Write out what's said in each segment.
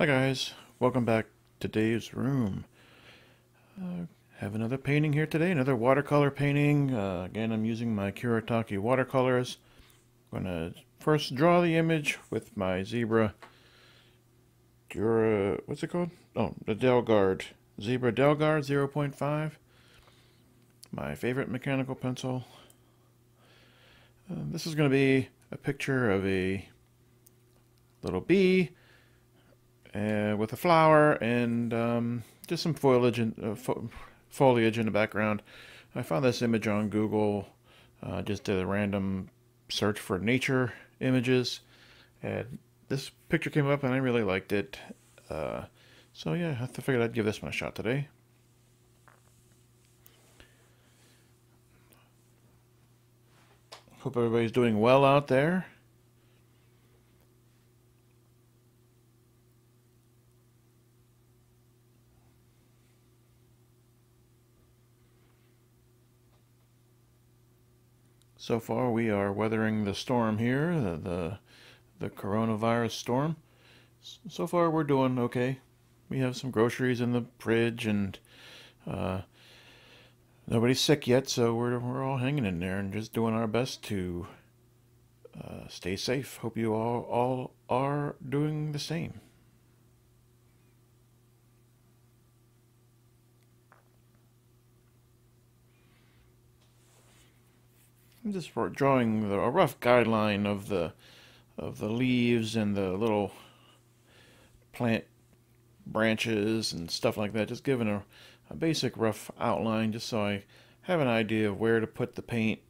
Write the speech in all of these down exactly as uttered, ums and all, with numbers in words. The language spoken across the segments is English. Hi guys, welcome back to Dave's room. Uh, have another painting here today, another watercolor painting. Uh, again, I'm using my Kuretake watercolors. I'm gonna first draw the image with my Zebra Dura, what's it called? Oh, the DelGuard, Zebra DelGuard zero point five. My favorite mechanical pencil. Uh, this is gonna be a picture of a little bee. Uh, with a flower and um, just some foliage in, uh, fo foliage in the background. I found this image on Google. Uh, just did a random search for nature images, and this picture came up, and I really liked it. Uh, so yeah, I figured I'd give this one a shot today. Hope everybody's doing well out there. So far, we are weathering the storm here, the, the the coronavirus storm. So far, we're doing okay. We have some groceries in the fridge, and uh, nobody's sick yet, so we're we're all hanging in there and just doing our best to uh, stay safe. Hope you all all are doing the same. I'm just drawing the, a rough guideline of the of the leaves and the little plant branches and stuff like that. Just giving a, a basic rough outline just so I have an idea of where to put the paint.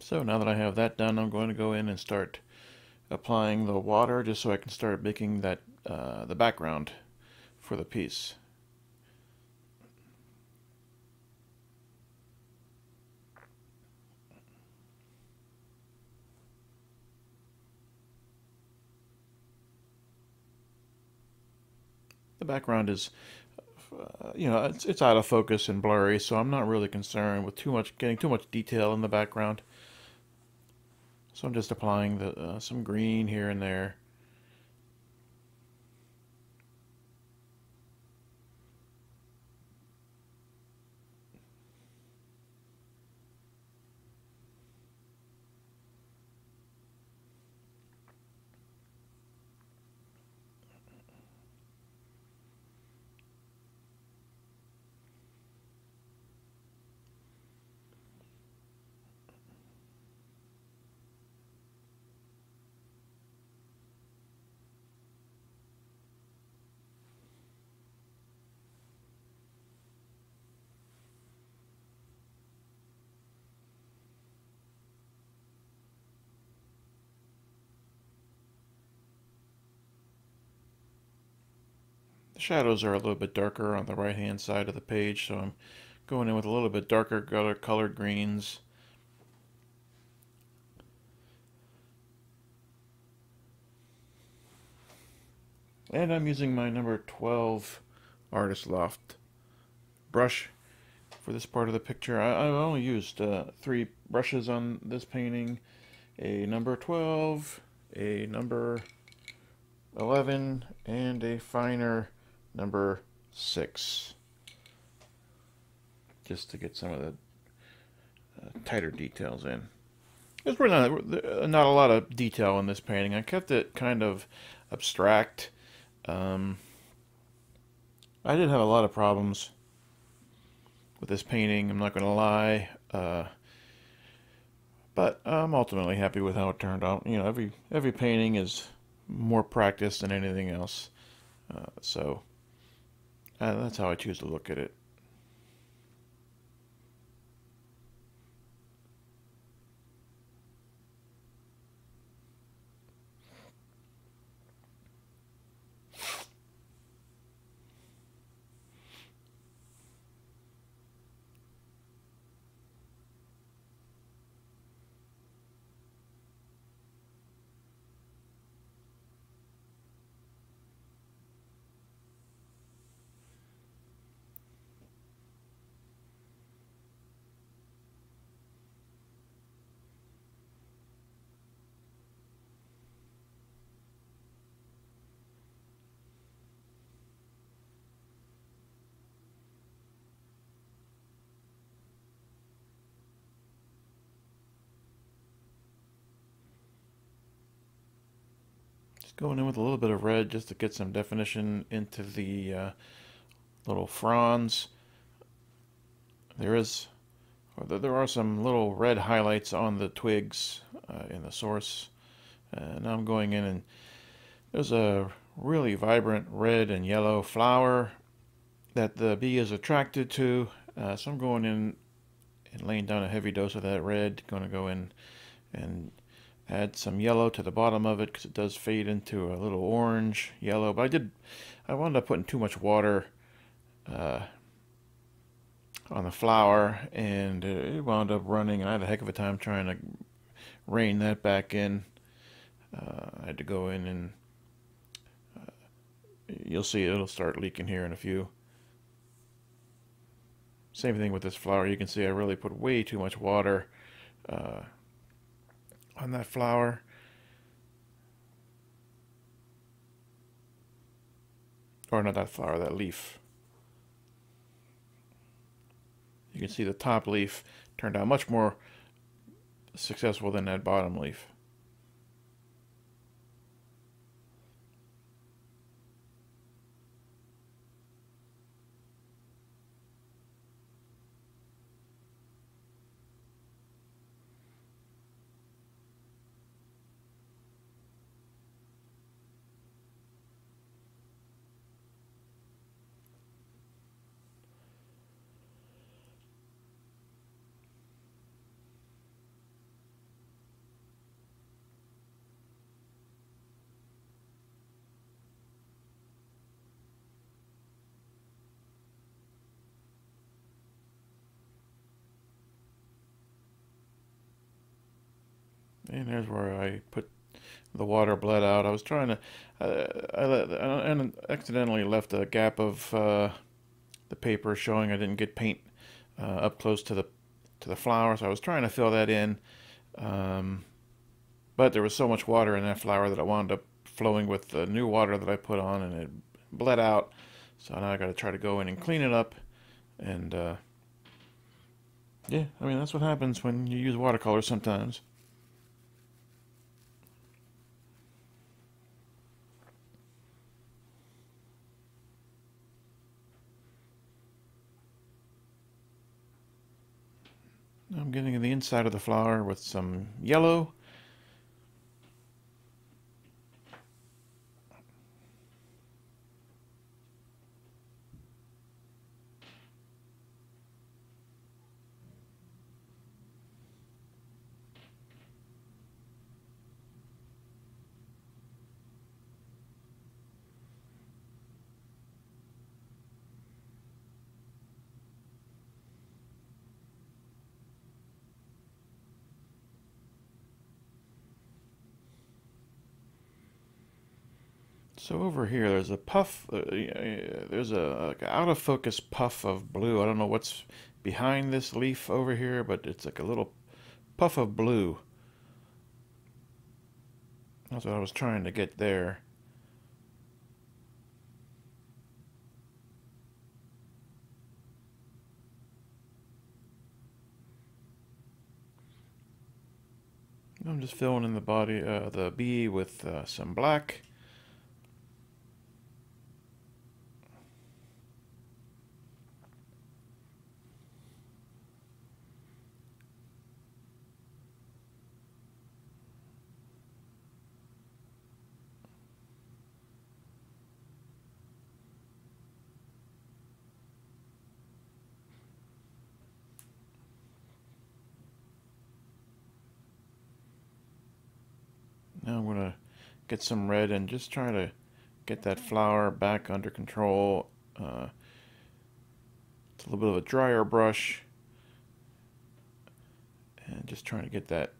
So now that I have that done, I'm going to go in and start applying the water just so I can start making that uh, the background for the piece. The background is, uh, you know, it's, it's out of focus and blurry, so I'm not really concerned with too much getting too much detail in the background. So I'm just applying the, uh, some green here and there. The shadows are a little bit darker on the right hand side of the page, so I'm going in with a little bit darker color, colored greens. And I'm using my number twelve Artist's Loft brush for this part of the picture. I, I've only used uh, three brushes on this painting, a number twelve, a number eleven, and a finer number six, just to get some of the uh, tighter details in. There's really not, not a lot of detail in this painting. I kept it kind of abstract. Um, I did have a lot of problems with this painting, I'm not going to lie, uh, but I'm ultimately happy with how it turned out. You know, every every painting is more practice than anything else. Uh, so uh, that's how I choose to look at it. going in with a little bit of red just to get some definition into the uh, little fronds. There is, or there are some little red highlights on the twigs uh, in the source. And uh, I'm going in, and there's a really vibrant red and yellow flower that the bee is attracted to. Uh, so I'm going in and laying down a heavy dose of that red. Going to go in and add some yellow to the bottom of it, because it does fade into a little orange yellow. But I did, I wound up putting too much water uh, on the flower, and it wound up running, and I had a heck of a time trying to rein that back in. Uh, I had to go in, and uh, you'll see it'll start leaking here in a few. Same thing with this flower. You can see I really put way too much water uh, on that flower. Or not that flower, that leaf. You can see the top leaf turned out much more successful than that bottom leaf. And there's where I put the water bled out. I was trying to, uh, I, I, I accidentally left a gap of uh, the paper showing I didn't get paint uh, up close to the to the flower. So I was trying to fill that in, um, but there was so much water in that flower that I wound up flowing with the new water that I put on, and it bled out. So now I got to try to go in and clean it up, and uh, yeah, I mean that's what happens when you use watercolor sometimes. I'm getting in the inside of the flower with some yellow. So over here, there's a puff, uh, there's a, a out-of-focus puff of blue. I don't know what's behind this leaf over here, but it's like a little puff of blue. That's what I was trying to get there. I'm just filling in the body, uh, the bee with uh, some black. Now I'm going to get some red and just try to get that flower back under control. Uh, it's a little bit of a drier brush. And just trying to get that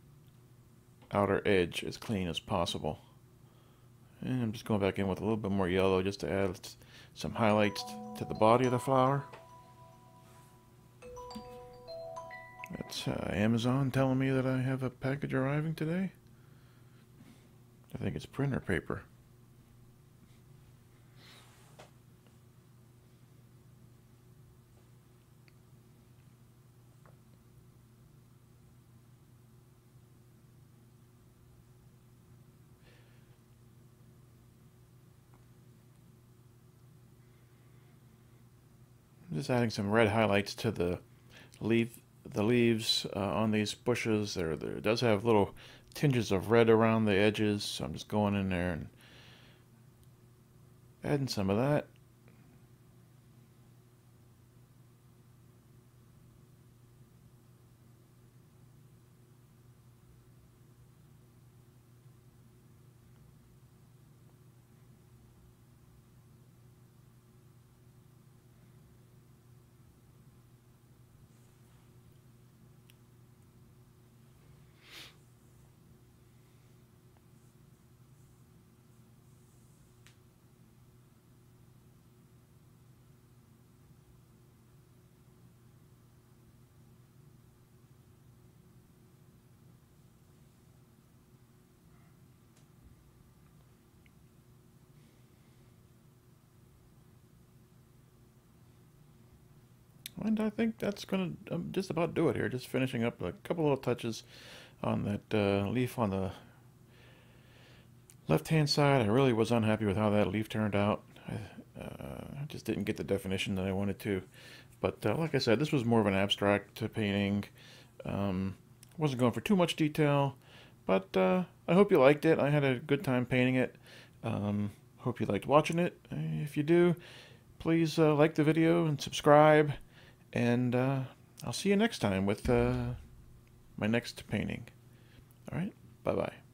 outer edge as clean as possible. And I'm just going back in with a little bit more yellow just to add some highlights to the body of the flower. That's uh, Amazon telling me that I have a package arriving today. I think it's printer paper. Just adding some red highlights to the leaf, the leaves uh, on these bushes. There, there it does have little tinges of red around the edges, so I'm just going in there and adding some of that. And I think that's going to um, just about do it here. Just finishing up a couple little touches on that uh, leaf on the left-hand side. I really was unhappy with how that leaf turned out. I uh, just didn't get the definition that I wanted to. But uh, like I said, this was more of an abstract painting. Um, wasn't going for too much detail. But uh, I hope you liked it. I had a good time painting it. Um, hope you liked watching it. If you do, please uh, like the video and subscribe. And uh, I'll see you next time with uh, my next painting. All right, bye-bye.